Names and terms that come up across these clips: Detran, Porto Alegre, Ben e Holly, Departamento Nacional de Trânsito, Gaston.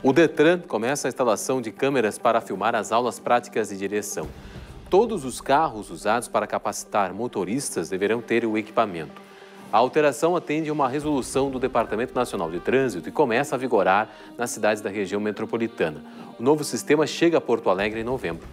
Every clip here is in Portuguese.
O Detran começa a instalação de câmeras para filmar as aulas práticas de direção. Todos os carros usados para capacitar motoristas deverão ter o equipamento. A alteração atende a uma resolução do Departamento Nacional de Trânsito e começa a vigorar nas cidades da região metropolitana. O novo sistema chega a Porto Alegre em novembro.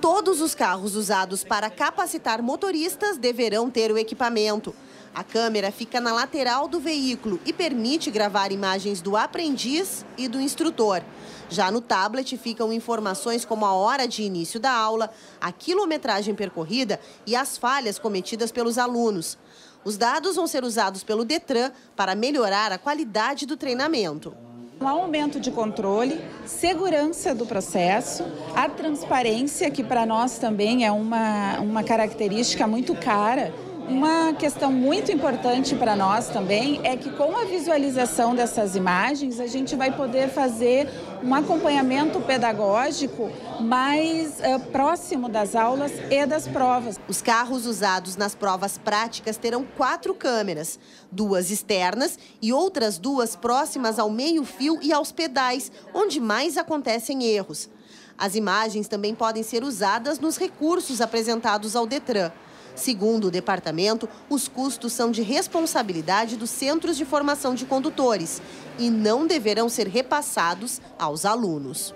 Todos os carros usados para capacitar motoristas deverão ter o equipamento. A câmera fica na lateral do veículo e permite gravar imagens do aprendiz e do instrutor. Já no tablet ficam informações como a hora de início da aula, a quilometragem percorrida e as falhas cometidas pelos alunos. Os dados vão ser usados pelo Detran para melhorar a qualidade do treinamento. Um aumento de controle, segurança do processo, a transparência, que para nós também é uma característica muito cara. Uma questão muito importante para nós também é que com a visualização dessas imagens a gente vai poder fazer um acompanhamento pedagógico mais próximo das aulas e das provas. Os carros usados nas provas práticas terão 4 câmeras, 2 externas e outras 2 próximas ao meio-fio e aos pedais, onde mais acontecem erros. As imagens também podem ser usadas nos recursos apresentados ao Detran. Segundo o departamento, os custos são de responsabilidade dos centros de formação de condutores e não deverão ser repassados aos alunos.